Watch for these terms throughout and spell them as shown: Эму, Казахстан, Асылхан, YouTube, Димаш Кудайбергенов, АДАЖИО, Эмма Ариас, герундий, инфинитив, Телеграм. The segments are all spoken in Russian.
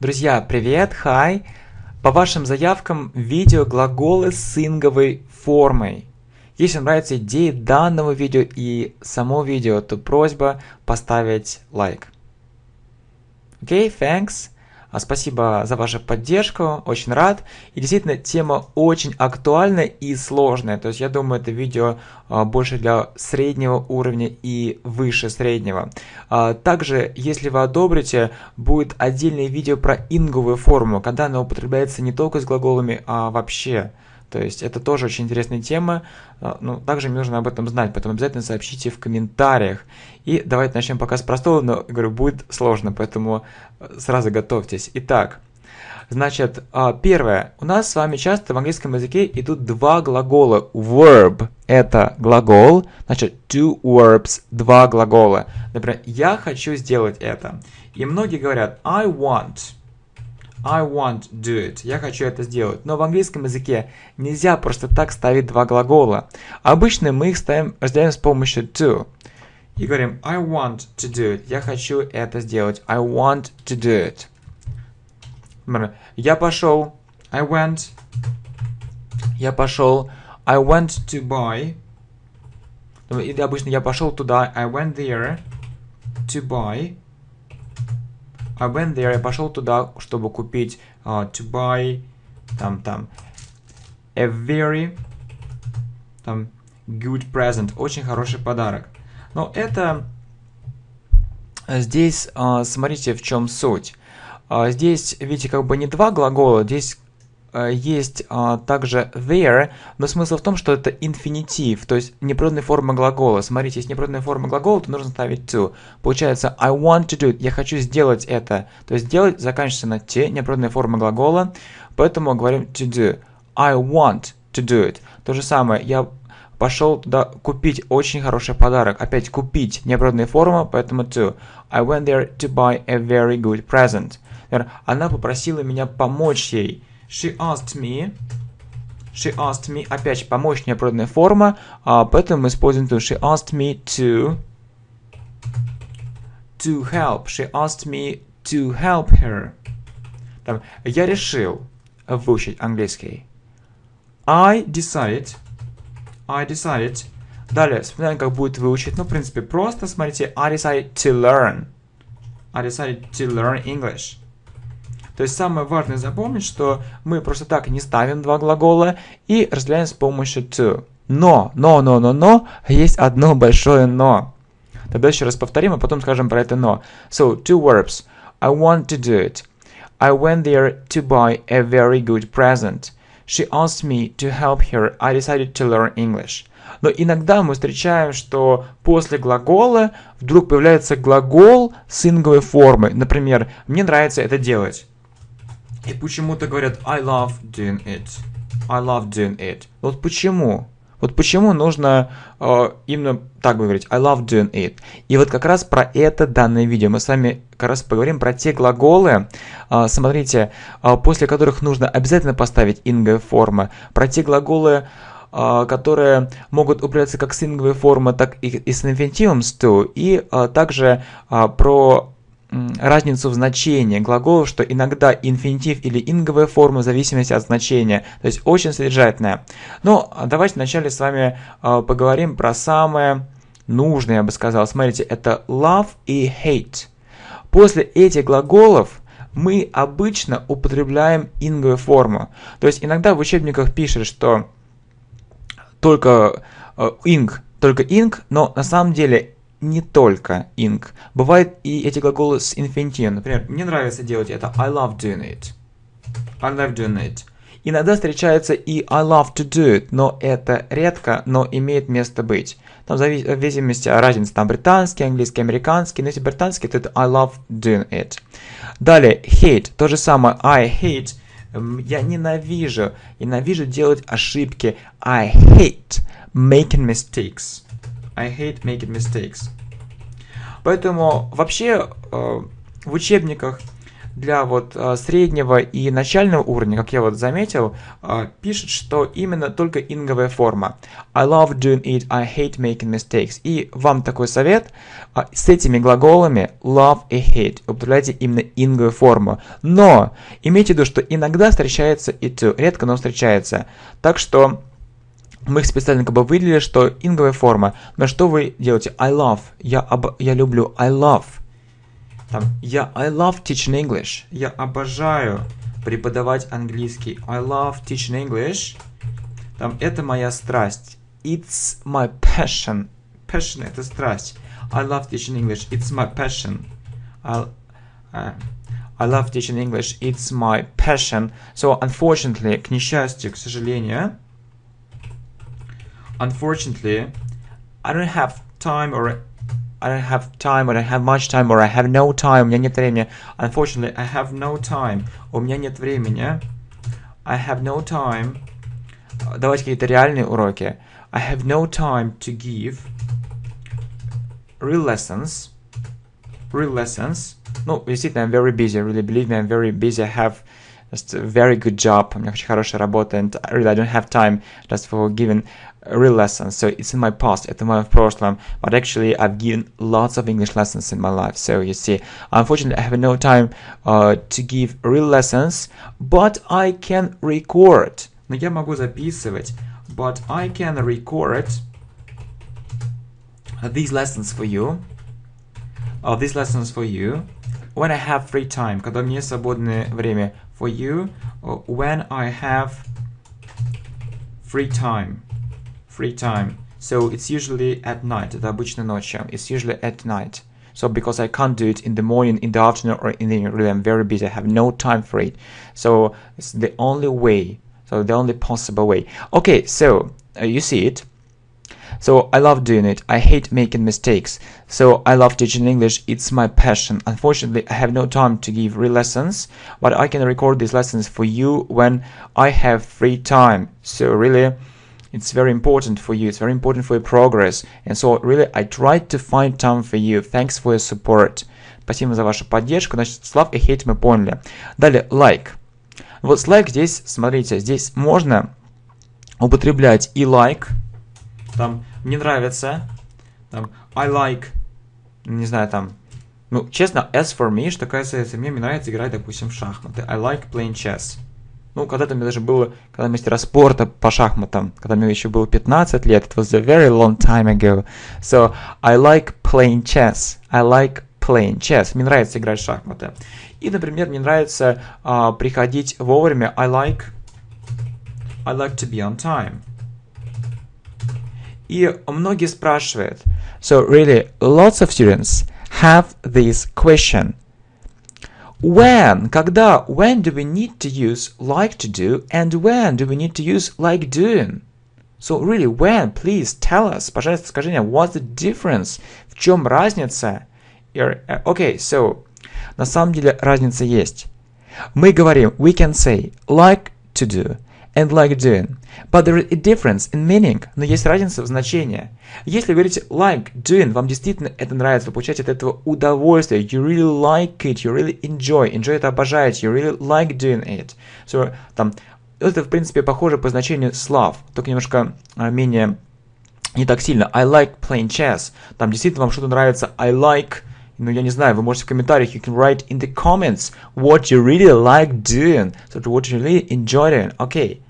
Друзья, привет, хай! По вашим заявкам видео глаголы с инговой формой. Если вам нравятся идеи данного видео и само видео, то просьба поставить лайк. Окей, thanks. Спасибо за вашу поддержку, очень рад. И действительно, тема очень актуальная и сложная. То есть, я думаю, это видео больше для среднего уровня и выше среднего. Также, если вы одобрите, будет отдельное видео про инговую форму, когда она употребляется не только с глаголами, а вообще. То есть, это тоже очень интересная тема. Ну, также мне нужно об этом знать, поэтому обязательно сообщите в комментариях. И давайте начнем пока с простого, но, говорю, будет сложно, поэтому сразу готовьтесь. Итак, значит, первое. У нас с вами часто в английском языке идут два глагола. Verb – это глагол, значит, two verbs – два глагола. Например, я хочу сделать это. И многие говорят I want to do it. Я хочу это сделать. Но в английском языке нельзя просто так ставить два глагола. Обычно мы их ставим, разделяем с помощью to. И говорим I want to do it. Я хочу это сделать. I want to do it. Я пошел. I went. Я пошел. I went to buy. Или обычно я пошел туда. I went there to buy. I went there, я пошел туда, чтобы купить, to buy, там, a very, good present, очень хороший подарок. Но это, здесь, смотрите, в чем суть. Здесь, видите, как бы не два глагола, здесь есть также there, но смысл в том, что это инфинитив, то есть непреродная форма глагола. Смотрите, если непреродная форма глагола, то нужно ставить to. Получается, I want to do it, я хочу сделать это. То есть делать заканчивается на t, непреродная форма глагола, поэтому говорим to do. I want to do it. То же самое, я пошел туда купить очень хороший подарок. Опять купить, непреродная форма, поэтому to. I went there to buy a very good present. Она попросила меня помочь ей. She asked me, опять помочь непреродная форма, поэтому мы используем to. She asked me to help. She asked me to help her. Там, я решил выучить английский. I decided. Далее, вспоминаем, как будет выучить. Ну, в принципе, просто, смотрите, I decided to learn English. То есть самое важное запомнить, что мы просто так не ставим два глагола и разделяем с помощью to. Но, есть одно большое но. Тогда еще раз повторим, а потом скажем про это но. So, two verbs. I want to do it. I went there to buy a very good present. She asked me to help her. I decided to learn English. Но иногда мы встречаем, что после глагола вдруг появляется глагол с инговой формой. Например, мне нравится это делать. И почему-то говорят I love doing it. Вот почему? Вот почему нужно именно так говорить I love doing it. И вот как раз про это данное видео. Мы с вами как раз поговорим про те глаголы, смотрите, после которых нужно обязательно поставить инговая форма. Про те глаголы, которые могут управляться как с инговой формой, так и с инфинитивом с to. И также про разницу в значении глаголов, что иногда инфинитив или инговая форма в зависимости от значения. То есть очень содержательная. Но давайте вначале с вами поговорим про самое нужное, я бы сказал. Смотрите, это love и hate. После этих глаголов мы обычно употребляем инговую форму. То есть иногда в учебниках пишут, что только ing, но на самом деле не только ing. Бывают и эти глаголы с инфинитивом. Например, мне нравится делать это. I love doing it. Иногда встречается и I love to do it, но это редко, но имеет место быть. Там в зависимости от разницы, там британский, английский, американский. Но если британский, то это I love doing it. Далее, hate. То же самое. I hate. Я ненавижу. Ненавижу делать ошибки. I hate making mistakes. I hate making mistakes. Поэтому вообще в учебниках для вот среднего и начального уровня, как я вот заметил, пишет, что именно только инговая форма. I love doing it, I hate making mistakes. И вам такой совет: с этими глаголами love и hate употребляйте именно инговую форму. Но имейте в виду, что иногда встречается и to, редко, но встречается. Так что мы их специально как бы выделили, что инговая форма. Но что вы делаете? I love. Я люблю. I love. Там, I love teaching English. Я обожаю преподавать английский. I love teaching English. Там, это моя страсть. It's my passion. Passion — это страсть. I love teaching English. It's my passion. I love teaching English. It's my passion. So, unfortunately, к несчастью, к сожалению... Unfortunately, I have much time, or I have no time. У меня нет времени. Unfortunately, I have no time. У меня нет времени. I have no time. Давайте какие-то реальные уроки. I have no time to give real lessons. Real lessons. Ну, действительно, I'm very busy. Really, believe me, I'm very busy. I have just a very good job. У меня очень хорошая работа, and really, I don't have time just for giving real lessons. So it's in my past. Это мое прошлом. But actually, I've given lots of English lessons in my life. So you see, unfortunately, I have no time to give real lessons. But I can record. Но я могу записывать. But I can record these lessons for you. These lessons for you when I have free time. Когда у меня есть свободное время. For you, when I have free time, So it's usually at night. Это обычно ночью. It's usually at night. So because I can't do it in the morning, in the afternoon, or in the evening, really, I'm very busy. I have no time for it. So it's the only way. So the only possible way. Okay. So you see it. So I love doing it. I hate making mistakes. So I love teaching English. It's my passion. Unfortunately, I have no time to give real lessons, but I can record these lessons for you when I have free time. So really, it's very important for you. It's very important for your progress. And so really, I tried to find time for you. Thanks for your support. Спасибо за вашу поддержку. Значит, love и hate мы поняли. Далее, like. Вот like здесь, смотрите, здесь можно употреблять и like. Там, мне нравится, там, I like, не знаю, там, ну, честно, as for me, что касается, мне нравится играть, допустим, в шахматы. I like playing chess. Ну, когда-то мне даже было, когда мастера спорта по шахматам, когда мне еще было 15 лет, it was a very long time ago. So, I like playing chess. I like playing chess. Мне нравится играть в шахматы. И, например, мне нравится приходить вовремя. I like to be on time. И многие спрашивают. So really, lots of students have this question. When, когда, when do we need to use like to do, and when do we need to use like doing? So really, when, please tell us, пожалуйста, скажи мне, what's the difference? В чем разница? Okay, so, на самом деле разница есть. Мы говорим, we can say like to do. And like doing. But there is a difference in meaning. Но есть разница в значении. Если вы говорите like doing, вам действительно это нравится, вы получаете от этого удовольствие. You really like it, you really enjoy. Enjoy — это обожаете. You really like doing it. So, там, это, в принципе, похоже по значению слов, только немножко менее, не так сильно. I like playing chess. Там действительно вам что-то нравится. I like, ну, я не знаю, вы можете в комментариях, you can write in the comments what you really like doing, so what you really enjoy doing. Okay.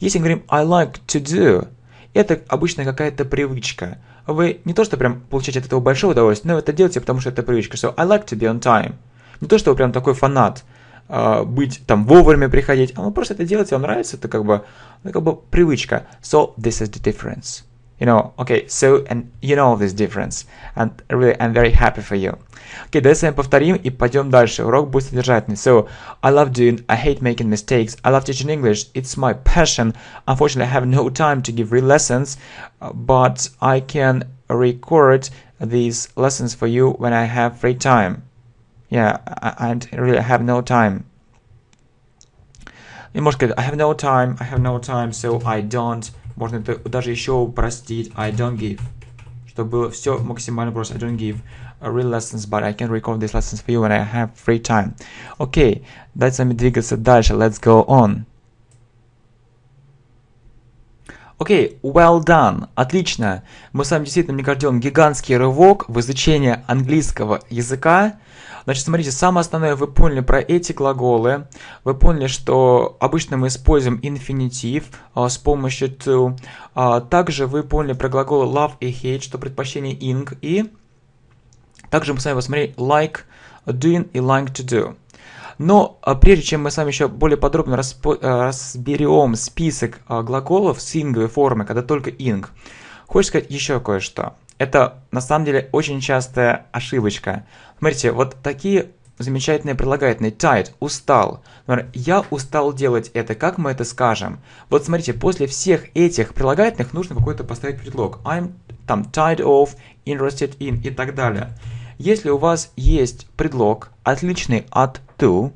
Если мы говорим I like to do, это обычно какая-то привычка. Вы не то, что прям получаете от этого большое удовольствие, но это делаете, потому что это привычка. So, I like to be on time. Не то, что вы прям такой фанат, быть там вовремя приходить, а вы просто это делаете, вам нравится, это как бы привычка. So, this is the difference. You know, okay, so, and you know this difference. And really, I'm very happy for you. Okay, давайте с вами повторим и пойдем дальше. Урок будет содержательный. So, I love doing, I hate making mistakes. I love teaching English. It's my passion. Unfortunately, I have no time to give real lessons, but I can record these lessons for you when I have free time. Yeah, I really have no time. И можно сказать, I have no time, so I don't. Можно это даже еще упростить. I don't give. Чтобы было все максимально просто. I don't give. real lessons, but I can record these lessons for you when I have free time. Окей, дайте нам двигаться дальше. Let's go on. Окей, well done, отлично. Мы с вами действительно, мне кажется, делаем гигантский рывок в изучении английского языка. Значит, смотрите, самое основное, вы поняли про эти глаголы. Вы поняли, что обычно мы используем инфинитив с помощью to. Также вы поняли про глаголы love и hate, что предпочтение ing. И также мы с вами посмотрели like, doing и like to do. Но прежде чем мы с вами еще более подробно разберем список глаголов с инговой формы, когда только ing, хочется сказать еще кое-что. Это на самом деле очень частая ошибочка. Смотрите, вот такие замечательные прилагательные. Tired, устал. Например, я устал делать это. Как мы это скажем? Вот смотрите, после всех этих прилагательных нужно какой-то поставить предлог. I'm там, tired of, interested in и так далее. Если у вас есть предлог, отличный от to,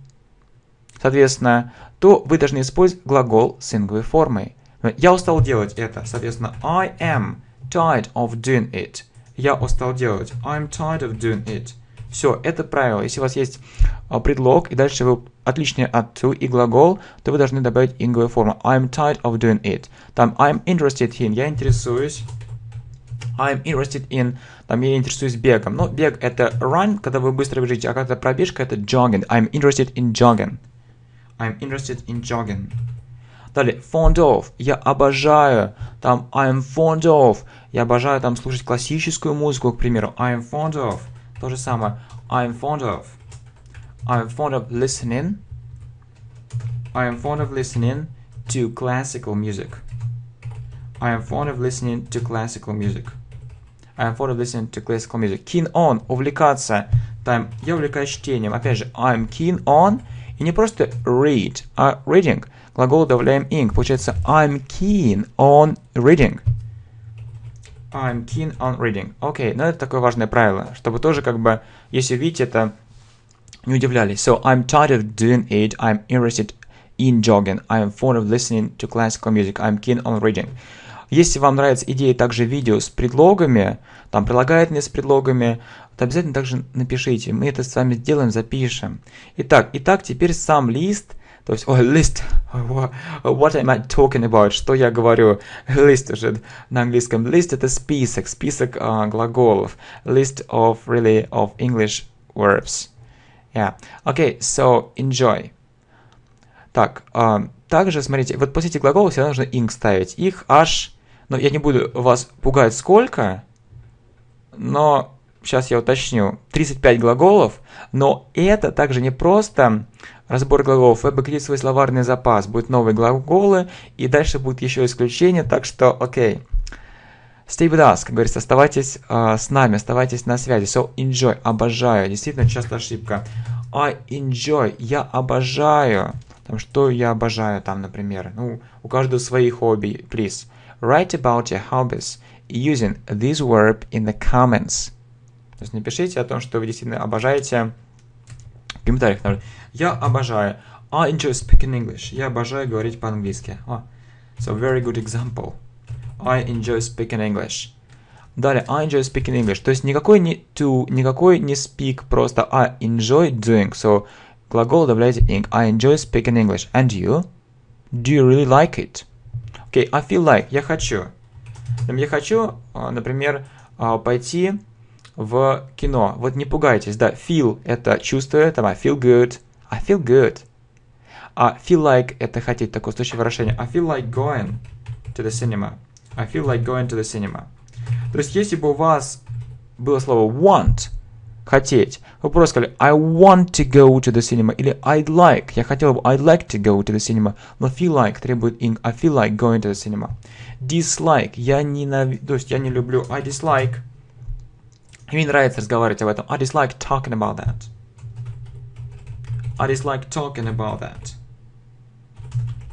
соответственно, то вы должны использовать глагол с инговой формой. Я устал делать это, соответственно, I am tired of doing it. Я устал делать, I'm tired of doing it. Все, это правило. Если у вас есть предлог, и дальше вы отличный от to и глагол, то вы должны добавить инговую форму. I'm tired of doing it. Там I'm interested in, я интересуюсь. I'm interested in, там я интересуюсь бегом. Но бег это run, когда вы быстро бежите, а когда пробежка это jogging. I'm interested in jogging. I'm interested in jogging. Далее, fond of, я обожаю, там I'm fond of, я обожаю там слушать классическую музыку, к примеру, I'm fond of, то же самое, I'm fond of listening, I'm fond of listening to classical music, I'm fond of listening to classical music. I'm fond of listening to classical music. Keen on, увлекаться. Там, я увлекаюсь чтением. Опять же, I'm keen on. И не просто read, а reading. Глагол добавляем ing. Получается, I'm keen on reading. I'm keen on reading. Окей, но это такое важное правило, чтобы тоже как бы, если видите это, не удивлялись. So, I'm tired of doing it. I'm interested in jogging. I'm fond of listening to classical music. I'm keen on reading. Если вам нравятся идеи также видео с предлогами, там прилагательные с предлогами, то обязательно также напишите. Мы это с вами сделаем, запишем. Итак, теперь сам лист, то есть, list, what am I talking about, что я говорю, list уже на английском. List это список глаголов, list of really of English verbs. Yeah. Okay, so enjoy. Так, также, смотрите, вот после этих глаголов всегда нужно ing ставить. Их аж... Но я не буду вас пугать сколько, но сейчас я уточню. 35 глаголов, но это также не просто разбор глаголов. Вы обогатите свой словарный запас, будут новые глаголы, и дальше будут еще исключения, так что окей. Stay with us, как говорится, оставайтесь с нами, оставайтесь на связи. So, enjoy, обожаю, действительно часто ошибка. I enjoy, я обожаю. Там, что я обожаю, там, например, ну, у каждого свои хобби, please. Write about your hobbies using this verb in the comments. То есть напишите о том, что вы действительно обожаете в комментариях. Я обожаю. I enjoy speaking English. Я обожаю говорить по-английски. So, very good example. I enjoy speaking English. Далее, I enjoy speaking English. То есть никакой не to, никакой не speak, просто I enjoy doing. So, глагол добавляйте ing. I enjoy speaking English. And you? Do you really like it? Okay, I feel like. Я хочу. Я хочу, например, пойти в кино. Вот не пугайтесь, да. Feel – это чувствую, там I feel good. I feel good. А feel like – это хотеть, такое случай выражение. I feel like going to the cinema. I feel like going to the cinema. То есть, если бы у вас было слово want – хотеть. Вы просто сказали I want to go to the cinema или I'd like. Я хотел бы I'd like to go to the cinema. Но feel like требует ing. I feel like going to the cinema. Dislike. Я ненавижу. То есть я не люблю. I dislike. Мне не нравится разговаривать об этом. I dislike talking about that. I dislike talking about that.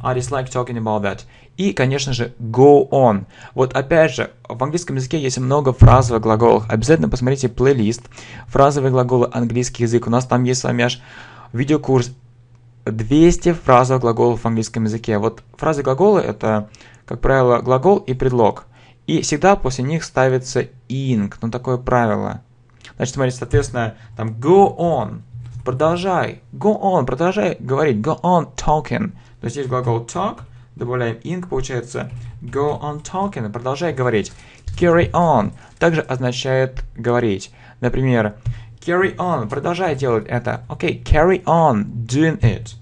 I dislike talking about that. И, конечно же, go on. Вот опять же, в английском языке есть много фразовых глаголов. Обязательно посмотрите плейлист «Фразовые глаголы английский язык». У нас там есть с вами аж видеокурс 200 фразовых глаголов в английском языке. Вот фразы глаголы – это, как правило, глагол и предлог. И всегда после них ставится ing. Ну, такое правило. Значит, смотрите, соответственно, там go on, продолжай, go on, продолжай говорить, go on talking. То есть есть глагол talk, добавляем ing, получается go on talking, продолжай говорить. Carry on также означает говорить. Например, carry on, продолжай делать это. Окей, carry on doing it.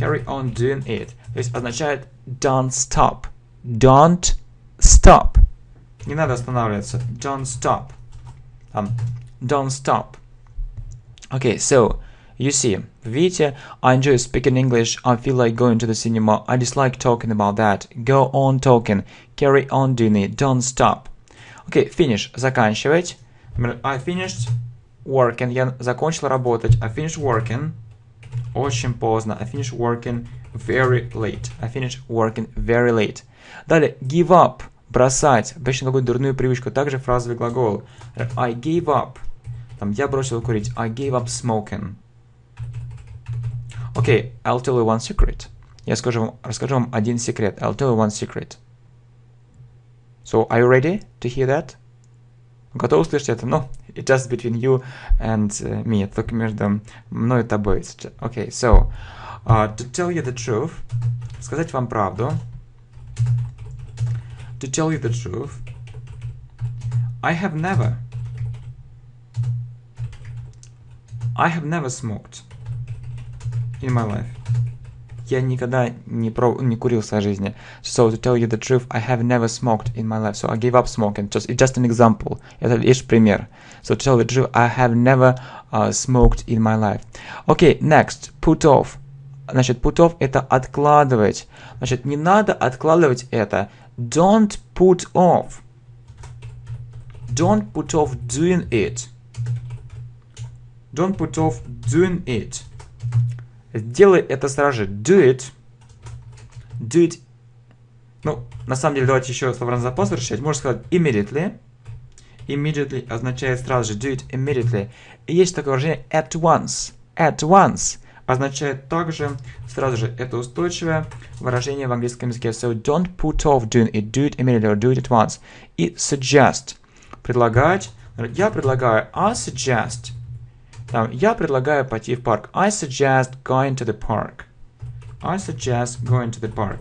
Carry on doing it. То есть означает don't stop. Don't stop. Не надо останавливаться. Don't stop. Don't stop. Okay, so you see, видите, I enjoy speaking English. I feel like going to the cinema. I dislike talking about that. Go on talking. Carry on doing it. Don't stop. Okay, finish. Заканчивать. I finished working. Я закончил работать. I finished working. Очень поздно. I finished working very late. I finished working very late. Далее, give up. Бросать. Обычно какую-то дурную привычку. Также фразовый глагол. I gave up. Там, я бросил курить. I gave up smoking. Окей, I'll tell you one secret. Я расскажу вам один секрет. I'll tell you one secret. So, are you ready to hear that? Готовы услышать это? No, it's just between you and me. Это только между мной и тобой. Окей, so, to tell you the truth. Сказать вам правду. To tell you the truth, I have never smoked in my life. Я никогда не курил в своей жизни. So to tell you the truth, I have never smoked in my life. So I gave up smoking. It's just an example. Это лишь пример. So to tell the truth, I have never smoked in my life. Okay, next, put off. Значит, put off это откладывать. Значит, не надо откладывать это. Don't put off. Don't put off doing it. Don't put off doing it. Сделай это сразу же. Do it. Do it. Ну, на самом деле, давайте еще словарный запас расширять. Можно сказать immediately. Immediately означает сразу же. Do it immediately. И есть такое выражение at once. At once означает также сразу же. Это устойчивое выражение в английском языке. So don't put off doing it, do it immediately or do it at once. И suggest. Предлагать. Я предлагаю. I suggest. Там, я предлагаю пойти в парк. I suggest going to the park. I suggest going to the park.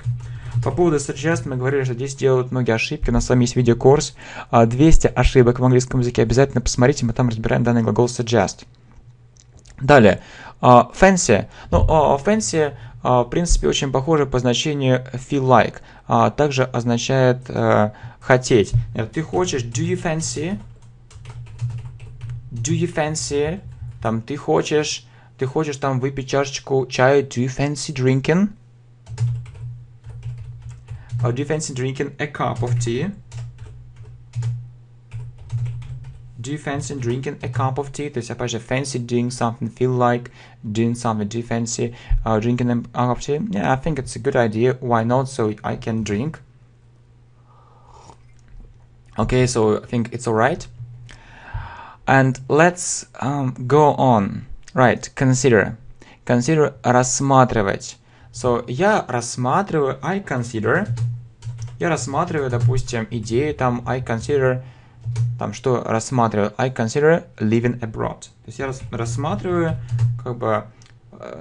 По поводу suggest мы говорили, что здесь делают многие ошибки. У нас с вами есть видеокурс 200 ошибок в английском языке. Обязательно посмотрите, мы там разбираем данный глагол suggest. Далее. Fancy. Ну, fancy, в принципе, очень похоже по значению feel like. Также означает хотеть. Ты хочешь, do you fancy? Do you fancy? Там, ты хочешь там выпить чашечку чая, do you fancy drinking? Or do you fancy drinking a cup of tea? Do you fancy drinking a cup of tea? То есть, опять же, fancy doing something, feel like doing something. Do you fancy drinking a cup of tea? Yeah, I think it's a good idea. Why not? So I can drink. Okay, so I think it's alright. And let's go on. Right, consider. Consider рассматривать. So, я рассматриваю, I consider. Я рассматриваю, допустим, идеи, там, I consider... Там что рассматриваю? I consider living abroad. То есть я рассматриваю, как бы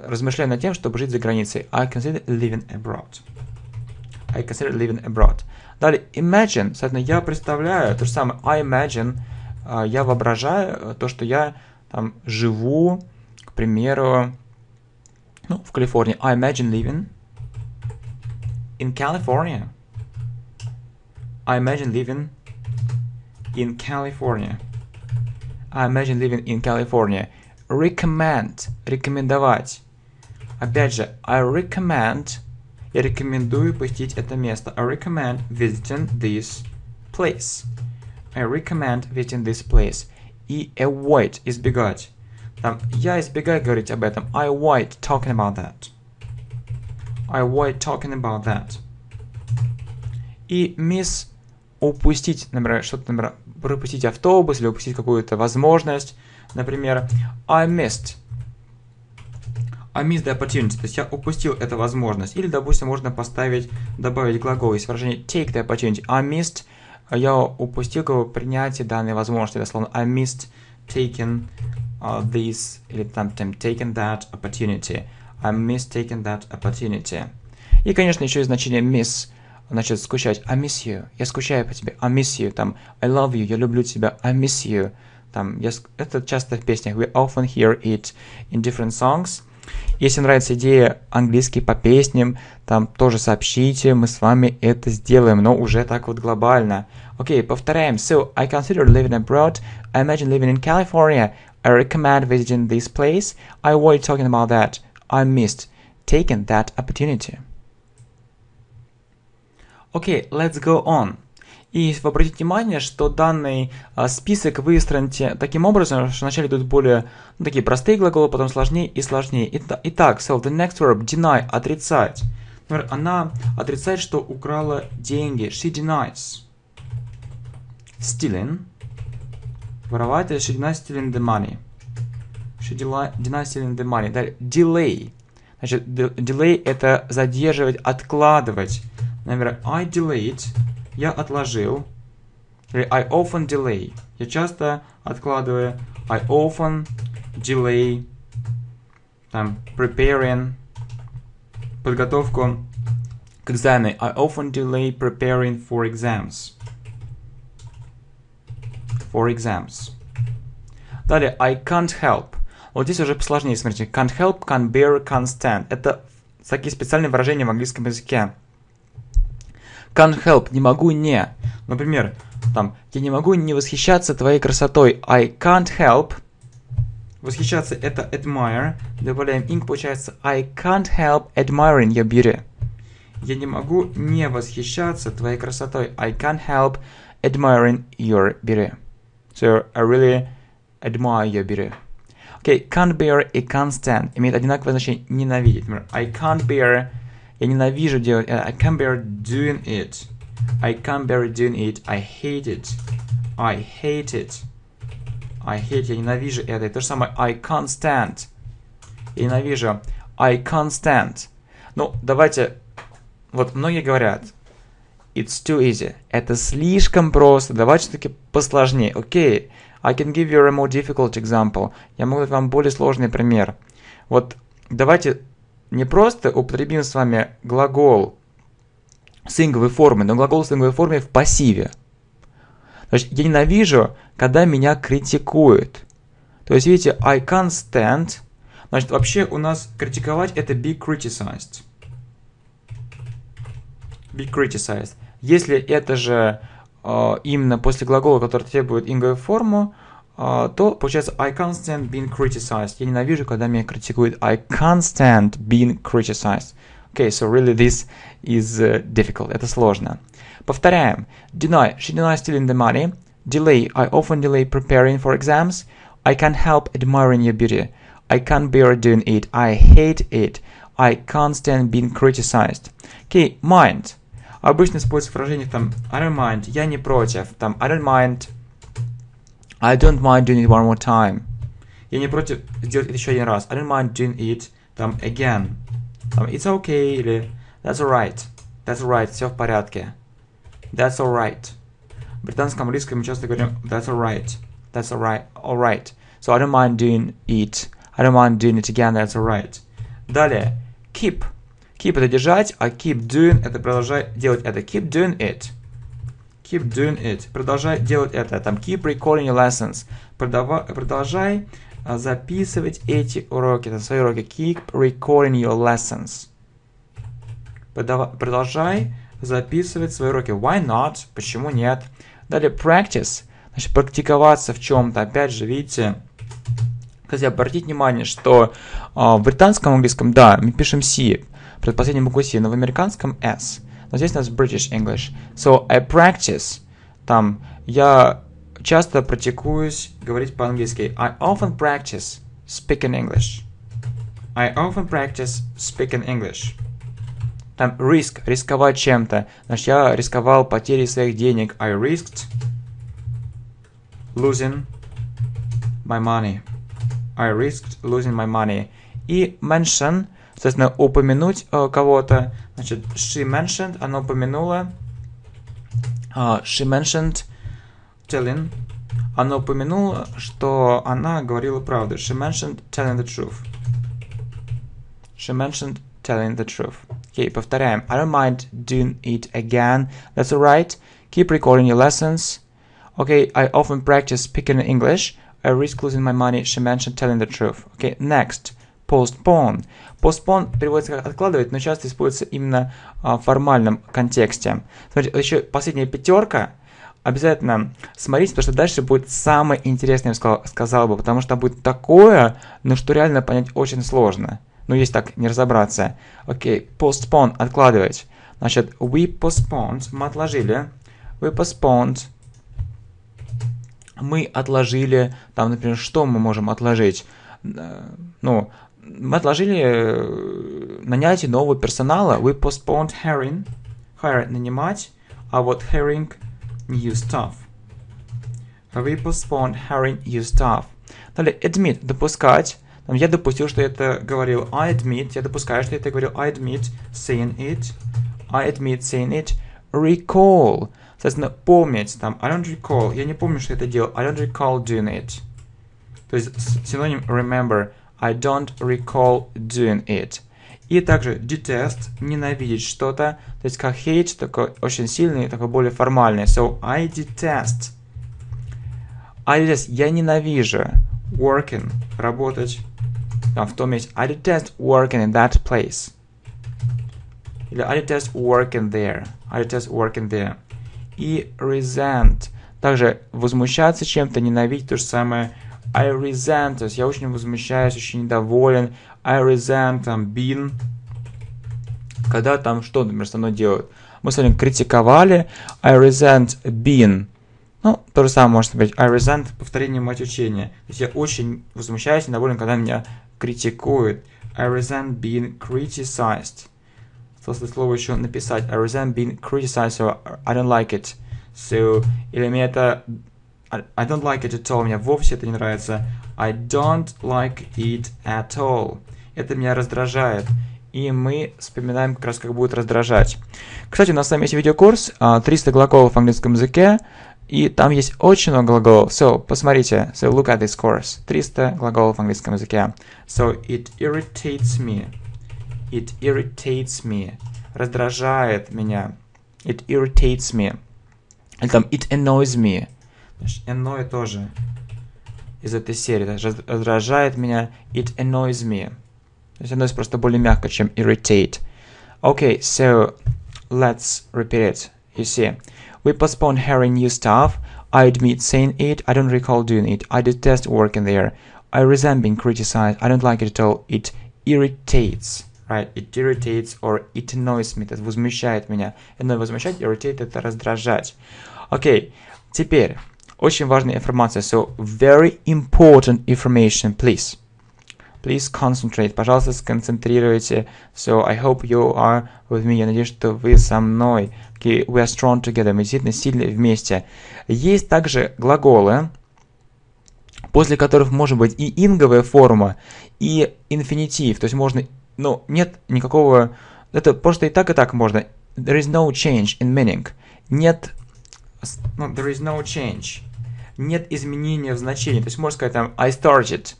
размышляю над тем, чтобы жить за границей. I consider living abroad. I consider living abroad. Далее, imagine. Соответственно, я представляю то же самое. I imagine. Я воображаю то, что я там живу, к примеру, ну, в Калифорнии. I imagine living in California. I imagine living in California. I imagine living in California. Recommend. Рекомендовать. Опять же, I recommend. Я рекомендую посетить это место. I recommend visiting this place. I recommend visiting this place. И avoid. Избегать. Там, я избегаю говорить об этом. I avoid talking about that. I avoid talking about that. И miss. Упустить, например, что-то, пропустить автобус или упустить какую-то возможность. Например, I missed the opportunity. То есть я упустил эту возможность. Или, допустим, можно добавить глагол. Есть выражение take the opportunity. I missed. Я упустил принятие данной возможности. Дословно, I missed taken this, I'm taken that opportunity. I'm mistaken that opportunity. И, конечно, еще есть значение miss, значит скучать. I miss you. Я скучаю по тебе. I miss you. Там I love you. Я люблю тебя. I miss you. Там я... Это часто в песнях. We often hear it in different songs. Если нравится идея английский по песням, там тоже сообщите, мы с вами это сделаем, но уже так вот глобально. Окей, повторяем. So, I consider living abroad. I imagine living in California. I recommend visiting this place. I avoid talking about that. I missed taking that opportunity. Окей, let's go on. И обратите внимание, что данный список выстроен таким образом, что вначале идут более такие простые глаголы, потом сложнее и сложнее. Итак, so the next verb deny, отрицать. Например, она отрицает, что украла деньги. She denies stealing. Воровать, she denies stealing the money. She denies stealing the money. Далее, delay. Значит, delay это задерживать, откладывать. Например, I delayed. Я отложил. I often delay. Я часто откладываю. I often delay. Там, preparing. Подготовку к экзамену. I often delay preparing for exams. For exams. Далее, I can't help. Вот здесь уже посложнее, смотрите. Can't help, can't bear, can't stand. Это такие специальные выражения в английском языке. Can't help, не могу не. Например, там, я не могу не восхищаться твоей красотой. I can't help. Восхищаться это admire. Добавляем ing, получается I can't help admiring your beauty. Я не могу не восхищаться твоей красотой. I can't help admiring your beauty. So, I really admire your beauty. Окей, okay, can't bear и can't stand имеет одинаковое значение ненавидеть. Например, I can't bear... Я ненавижу делать. I can't bear doing it. I can't bear doing it. I hate it. I hate it. I hate. Я ненавижу это. И то же самое. I can't stand. Я ненавижу. I can't stand. Ну, давайте. Вот многие говорят. It's too easy. Это слишком просто. Давайте все-таки посложнее. Окей. I can give you a more difficult example. Я могу дать вам более сложный пример. Вот давайте... Не просто употребим с вами глагол синговой формы, но глагол синговой формы в пассиве. То есть, я ненавижу, когда меня критикуют. То есть, видите, I can't stand. Значит, вообще у нас критиковать это be criticized. Be criticized. Если это же именно после глагола, который требует инговую форму, то получается I can't stand being criticized. Я ненавижу, когда меня критикуют. I can't stand being criticized. Okay, so really this is difficult. Это сложно. Повторяем. Deny. She denies stealing the money. Delay. I often delay preparing for exams. I can't help admiring your beauty. I can't bear doing it. I hate it. I can't stand being criticized. Okay, mind. Обычно используется выражение там I don't mind. Я не против. Там I don't mind. I don't mind doing it one more time. Я не против сделать это еще один раз. I don't mind doing it там again. Там, it's okay или that's alright. That's alright. Все в порядке. That's alright. В британском английском мы часто говорим that's alright. That's alright. Alright. So I don't mind doing it. I don't mind doing it again. That's alright. Далее. Keep. Keep это держать, а keep doing это продолжай делать это. Keep doing it. Keep doing it. Продолжай делать это. Там keep recording your lessons. Продолжай записывать эти уроки. Это свои уроки. Keep recording your lessons. Продолжай записывать свои уроки. Why not? Почему нет? Далее practice. Значит, практиковаться в чем-то. Опять же, видите. Кстати, обратите внимание, что в британском английском, да, мы пишем C, предпоследнюю букву C, но в американском S. Но здесь у нас British English. So, I practice. Там, я часто практикуюсь говорить по-английски. I often practice speaking English. I often practice speaking English. Там, risk. Рисковать чем-то. Значит, я рисковал потерей своих денег. I risked losing my money. I risked losing my money. И mention. Соответственно, упомянуть кого-то. Значит, she mentioned, она упомянула. She mentioned telling Она упомянула, что она говорила правду. She mentioned telling the truth. She mentioned telling the truth. Окей, повторяем. I don't mind doing it again. That's alright. Keep recording your lessons. Okay, I often practice speaking in English. I risk losing my money. She mentioned telling the truth. Okay, next. Postpone. Postpone переводится как откладывать, но часто используется именно в формальном контексте. Смотрите, еще последняя пятерка. Обязательно смотрите, потому что дальше будет самое интересное, я бы сказал бы, потому что будет такое, но что реально понять очень сложно. Ну, если так не разобраться. Окей, postpone, откладывать. Значит, we postponed, мы отложили. We postponed. Мы отложили, там, например, что мы можем отложить? Ну, мы отложили нанятие нового персонала. We postponed hiring. Hiring нанимать, а вот hiring new staff. We postponed hiring new staff. Далее, admit, допускать. Там, я допустил, что это говорил. I admit, я допускаю, что это говорил. I admit saying it. I admit saying it. Recall. Соответственно, помнить, там, I don't recall, я не помню, что это делал, I don't recall doing it. То есть, синоним remember, I don't recall doing it. И также detest, ненавидеть что-то, то есть, как hate, только очень сильный, только более формальный. So, I detest. I detest, я ненавижу working, работать, там, в том месте. I detest working in that place. Или I detest working there. I detest working there. И resent. Также возмущаться чем-то, ненавидеть, то же самое. I resent, то есть я очень возмущаюсь, очень недоволен. I resent, там, been. Когда там что, например, со мной делают? Мы с вами критиковали. I resent been. Ну, то же самое можно сказать. I resent, повторение мать учения. То есть я очень возмущаюсь, недоволен, когда меня критикуют. I resent being criticized. Слово еще написать. I resent being criticized, so I don't like it. So, или мне это... I don't like it at all. Мне вовсе это не нравится. I don't like it at all. Это меня раздражает. И мы вспоминаем как раз, как будет раздражать. Кстати, у нас с вами есть видеокурс 300 глаголов в английском языке. И там есть очень много глаголов. So, посмотрите. So, look at this course. 300 глаголов в английском языке. So, it irritates me. It irritates me. Раздражает меня. It irritates me. Или там it annoys me. Annoy тоже из этой серии. Раздражает меня. It annoys me. То есть annoys просто более мягко, чем irritate. Okay, so let's repeat it. You see, we postpone hiring new staff. I admit saying it. I don't recall doing it. I detest working there. I resent being criticized. I don't like it at all. It irritates. Right, it irritates or it annoys me. Это возмущает меня. Annoy возмущать, irritate это раздражать. Окей, теперь очень важная информация. So, very important information, please. Please concentrate. Пожалуйста, сконцентрируйте. So, I hope you are with me. Я надеюсь, что вы со мной. Okay, we are strong together. Мы действительно сильны вместе. Есть также глаголы, после которых может быть и инговая форма, и инфинитив. То есть можно... Ну, нет никакого... Это просто и так можно. There is no change in meaning. Нет... No, there is no change. Нет изменения в значении. То есть можно сказать там I started.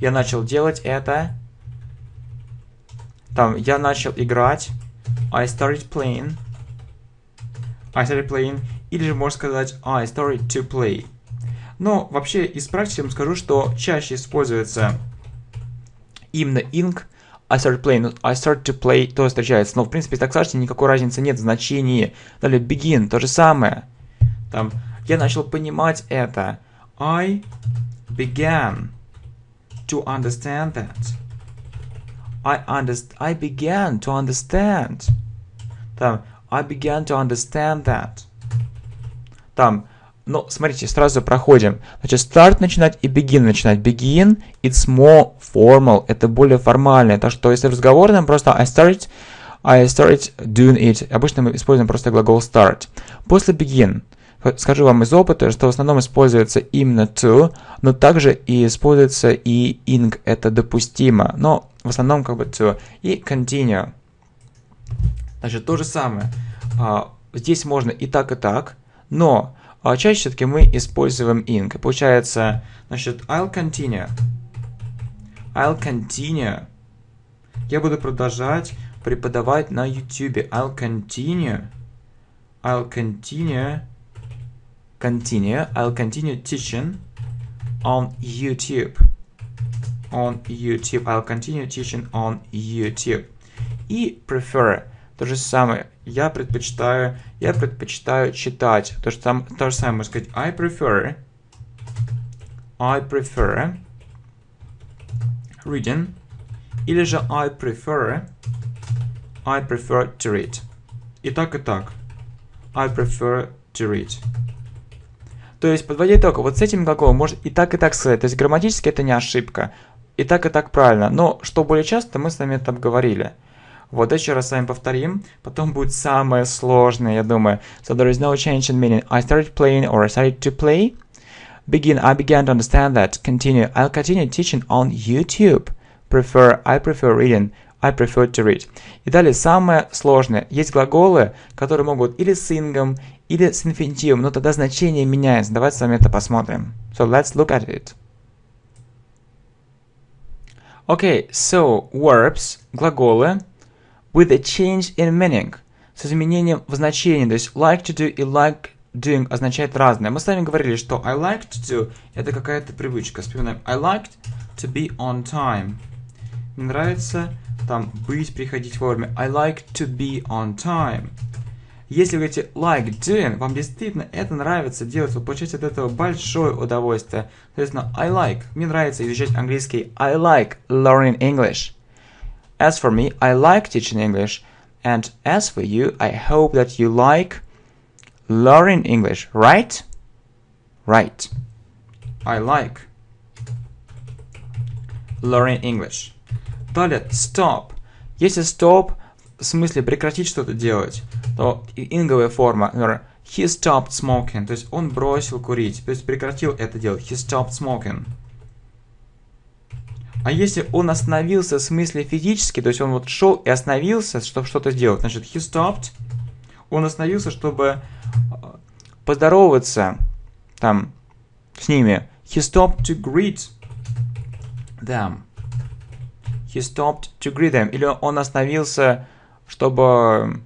Я начал делать это. Там я начал играть. I started playing. I started playing. Или же можно сказать I started to play. Но вообще из практики вам скажу, что чаще используется именно ing. I started playing, I started to play тоже встречается. Но, в принципе, так скажете, никакой разницы нет в значении. Далее, begin, то же самое. Там, я начал понимать это. I began to understand that. I began to understand. Там, I began to understand that. Там, ну, смотрите, сразу проходим. Значит, start начинать и begin начинать. Begin, it's more formal. Это более формально. Так что, если в разговоре, нам просто I started doing it. Обычно мы используем просто глагол start. После begin. Скажу вам из опыта, что в основном используется именно to, но также и используется и ing. Это допустимо. Но в основном как бы to. И continue. Значит, то же самое. Здесь можно и так, но... чаще все-таки мы используем ing. Получается, значит, I'll continue. Я буду продолжать преподавать на YouTube. I'll continue teaching on YouTube. I'll continue teaching on YouTube. И prefer. То же самое. Я предпочитаю читать. То же самое можно сказать. I prefer reading. Или же I prefer to read. И так. I prefer to read. То есть, подводя итог, вот с этим глаголом можно и так сказать. То есть, грамматически это не ошибка. И так правильно. Но, что более часто, мы с вами это обговорили. Вот еще раз с вами повторим. Потом будет самое сложное, я думаю. So, there is no change in meaning. I started playing or I started to play. Begin. I began to understand that. Continue. I'll continue teaching on YouTube. Prefer. I prefer reading. I prefer to read. И далее самое сложное. Есть глаголы, которые могут или с ингом, или с инфинитивом, но тогда значение меняется. Давайте с вами это посмотрим. So let's look at it. Okay, so verbs, глаголы, with a change in meaning, с изменением в значении. То есть like to do и like doing означает разное. Мы с вами говорили, что I like to do это какая-то привычка. Вспоминаем, I liked to be on time. Мне нравится там быть, приходить вовремя. I like to be on time. Если вы говорите like doing, вам действительно это нравится делать, вы получаете от этого большое удовольствие. Соответственно, I like. Мне нравится изучать английский. I like learning English. As for me, I like teaching English. And as for you, I hope that you like learning English. Right? Right. I like learning English. Далее, stop. Если stop, в смысле прекратить что-то делать, то инговая форма, например, he stopped smoking, то есть он бросил курить, то есть прекратил это делать, he stopped smoking. А если он остановился, в смысле физически, то есть он вот шел и остановился, чтобы что-то сделать, значит, he stopped, он остановился, чтобы поздороваться там с ними. He stopped to greet them. He stopped to greet them. Или он остановился, чтобы,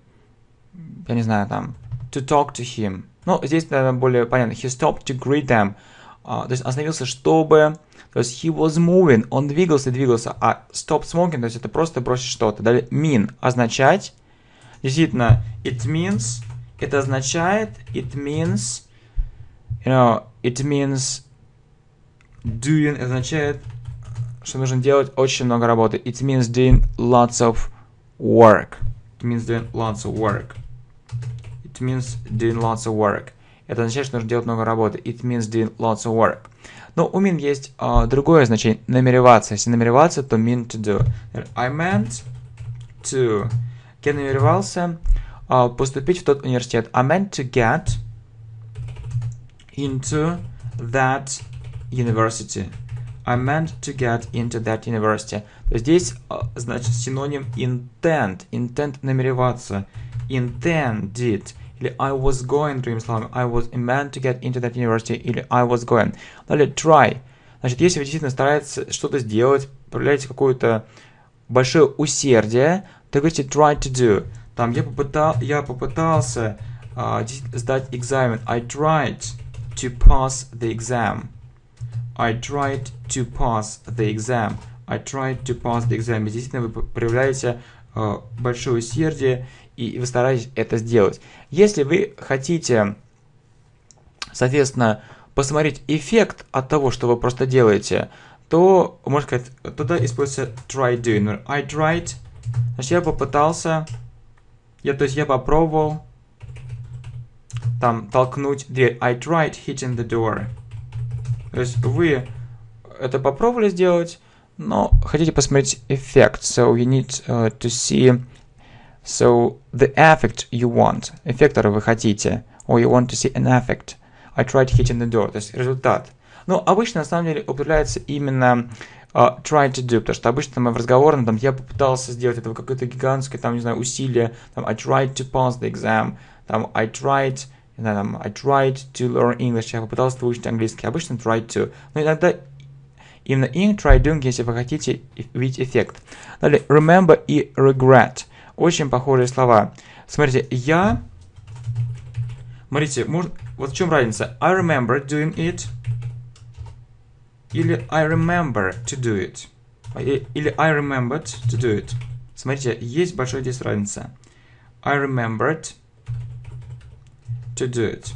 я не знаю, там, to talk to him. Ну, здесь, наверное, более понятно. He stopped to greet them. То есть остановился, чтобы... То есть he was moving. Он двигался. А stop smoking, то есть это просто бросить что-то. Далее mean означать. Действительно, it means. Это означает. It means. You know, it means doing. Означает... что нужно делать очень много работы. It means doing lots of work. Это означает, что нужно делать много работы. It means doing lots of work. Но у mean есть другое значение. Намереваться. Если намереваться, то mean to do. I meant to. Я намеревался поступить в тот университет. I meant to get into that university. I meant to get into that university. То здесь, значит, синоним intent. Intent – намереваться. Intended. Или I was going, другими словами. I was meant to get into that university. Или I was going. Далее try. Значит, если вы действительно стараетесь что-то сделать, проявляете какое-то большое усердие, то говорите try to do. Там я попытался сдать экзамен. I tried to pass the exam. I tried to pass the exam. И действительно, вы проявляете большое усердие, и вы стараетесь это сделать. Если вы хотите, соответственно, посмотреть эффект от того, что вы просто делаете, то, можно сказать, туда используется try doing. I tried. Значит, я попытался, я попробовал там толкнуть дверь. I tried hitting the door. То есть вы это попробовали сделать, но хотите посмотреть эффект. So you need to see the effect you want. Эффект, который вы хотите. Or you want to see an effect. I tried hitting the door. То есть результат. Но обычно, на самом деле, употребляется именно try to do. Потому что обычно мы в разговоре, там, я попытался сделать это какое-то гигантское, там, не знаю, усилие. Там, I tried to pass the exam. Там, I tried I tried to learn English, я попытался выучить английский. Обычно try to. Но иногда именно in try doing, если вы хотите видеть эффект. Далее, remember и regret. Очень похожие слова. Смотрите, я... Смотрите, может, вот в чем разница. I remember doing it. Или I remember to do it. Или I remembered to do it. Смотрите, есть большая здесь разница. I remembered to do it.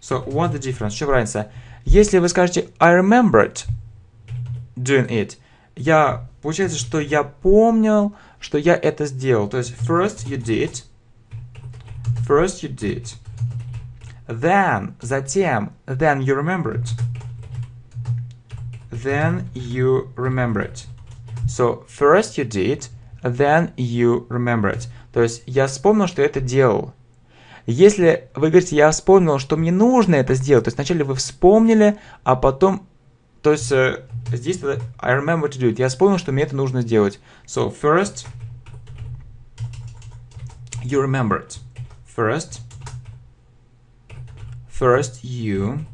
So, what's the difference? В чем разница? Если вы скажете I remembered doing it, получается, что я помнил, что я это сделал. То есть, first you did, then, затем, then you remembered. So, first you did, then you remembered. То есть, я вспомнил, что это делал. Если вы говорите, я вспомнил, что мне нужно это сделать, то есть, вначале вы вспомнили, а потом... То есть, здесь I remember to do it. Я вспомнил, что мне это нужно сделать. So, first you remembered. First you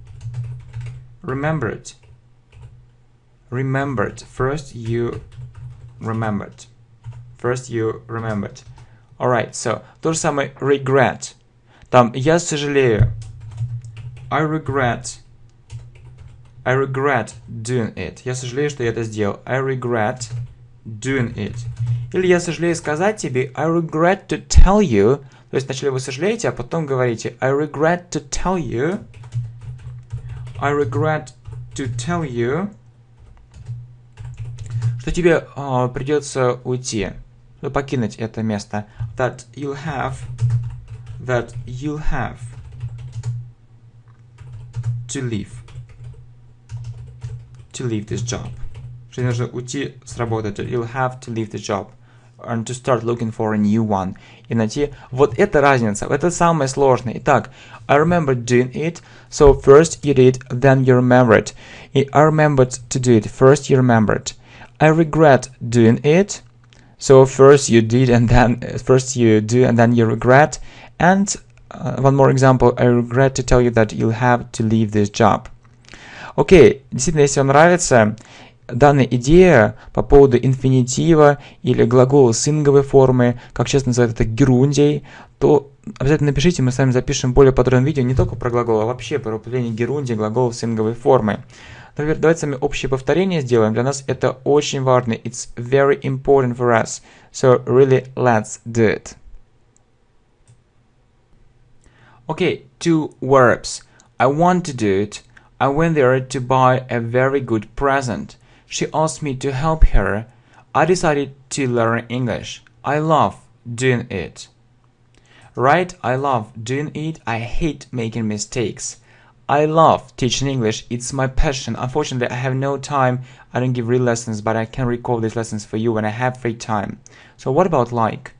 remembered. First you remembered. Alright, so, то же самое regret. Там, я сожалею. I regret doing it. Я сожалею, что я это сделал. I regret doing it. Или я сожалею сказать тебе, I regret to tell you. То есть, вначале вы сожалеете, а потом говорите, I regret to tell you. I regret to tell you. Что тебе придется уйти, покинуть это место. That you'll have to leave. To leave this job. Что нужно уйти с работы. You'll have to leave the job and to start looking for a new one. И найти. Вот это разница. Это самое сложное. Итак, I remember doing it. So first you did, then you remembered. И I remembered to do it. First you remembered. I regret doing it. So first you did, and then first you do, and then you regret. And one more example. I regret to tell you that you'll have to leave this job. Окей, действительно, если вам нравится данная идея по поводу инфинитива или глагола с инговой формы, как сейчас называют это герундией, то обязательно напишите, мы с вами запишем более подробное видео не только про глагол, а вообще про употребление герундии глаголов с инговой формой. Например, давайте с вами общее повторение сделаем. Для нас это очень важно. It's very important for us. So really, let's do it. Okay, two verbs. I want to do it. I went there to buy a very good present. She asked me to help her. I decided to learn English. I love doing it. Right? I love doing it. I hate making mistakes. I love teaching English. It's my passion. Unfortunately, I have no time. I don't give real lessons, but I can record these lessons for you when I have free time. So what about like?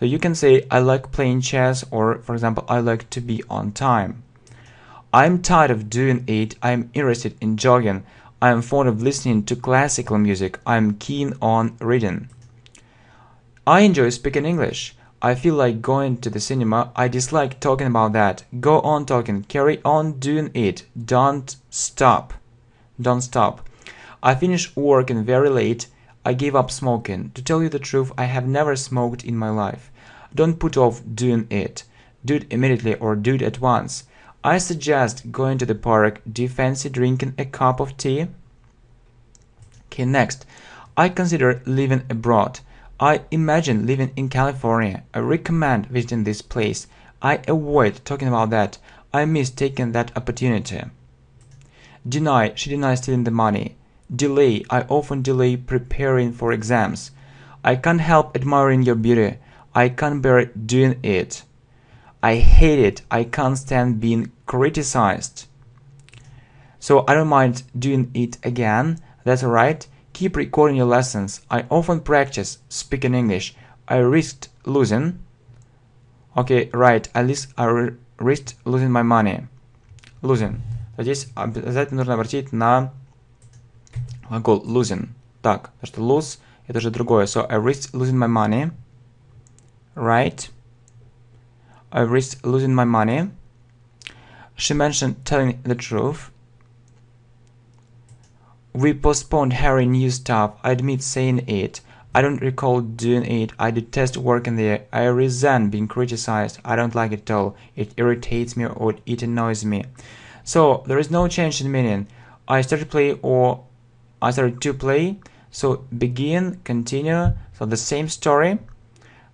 So you can say, I like playing chess, or, for example, I like to be on time. I'm tired of doing it. I'm interested in jogging. I'm fond of listening to classical music. I'm keen on reading. I enjoy speaking English. I feel like going to the cinema. I dislike talking about that. Go on talking. Carry on doing it. Don't stop. Don't stop. I finished working very late. I gave up smoking. To tell you the truth, I have never smoked in my life. Don't put off doing it. Do it immediately or do it at once. I suggest going to the park. Do you fancy drinking a cup of tea? Okay, next. I consider living abroad. I imagine living in California. I recommend visiting this place. I avoid talking about that. I miss taking that opportunity. Deny. She denies stealing the money. Delay. I often delay preparing for exams. I can't help admiring your beauty. I can't bear doing it. I hate it. I can't stand being criticized. So I don't mind doing it again. That's alright. Keep recording your lessons. I often practice speaking English. I risked losing. Okay, right. At least I risked losing my money. Losing. Здесь обязательно нужно обратить на глагол losing. Так, потому что lose это уже другое. So I risked losing my money. Right. I risked losing my money. She mentioned telling the truth. We postponed hiring new staff. I admit saying it. I don't recall doing it. I detest working there. I resent being criticized. I don't like it at all. It irritates me or it annoys me. So there is no change in meaning. I started play or I started to play. So begin, continue. So the same story.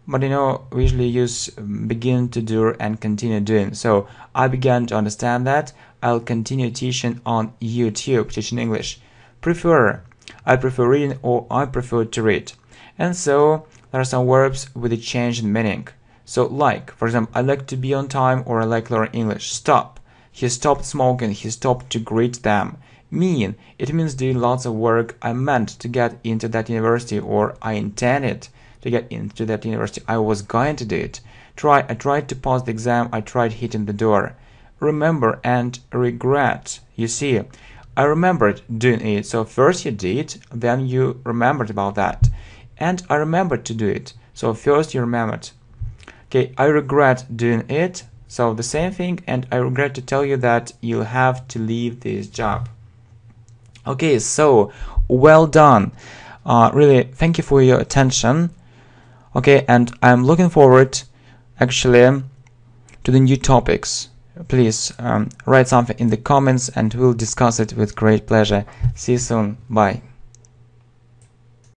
But you know, we usually use begin to do and continue doing. So I began to understand that I'll continue teaching on YouTube, teaching English. Prefer. I prefer reading or I prefer to read. And so there are some verbs with a change in meaning. So like, for example, I like to be on time or I like learning English. Stop. He stopped smoking. He stopped to greet them. Mean. It means doing lots of work. I meant to get into that university or I intended to get into that university. I was going to do it. Try. I tried to pass the exam. I tried hitting the door. Remember and regret. You see, I remembered doing it. So first you did, then you remembered about that. And I remembered to do it. So first you remembered. Okay, I regret doing it. So the same thing, and I regret to tell you that you'll have to leave this job. Okay, so well done. Really, thank you for your attention. Okay, and I'm looking forward, actually, to the new topics. Please write something in the comments and we'll discuss it with great pleasure. See you soon. Bye.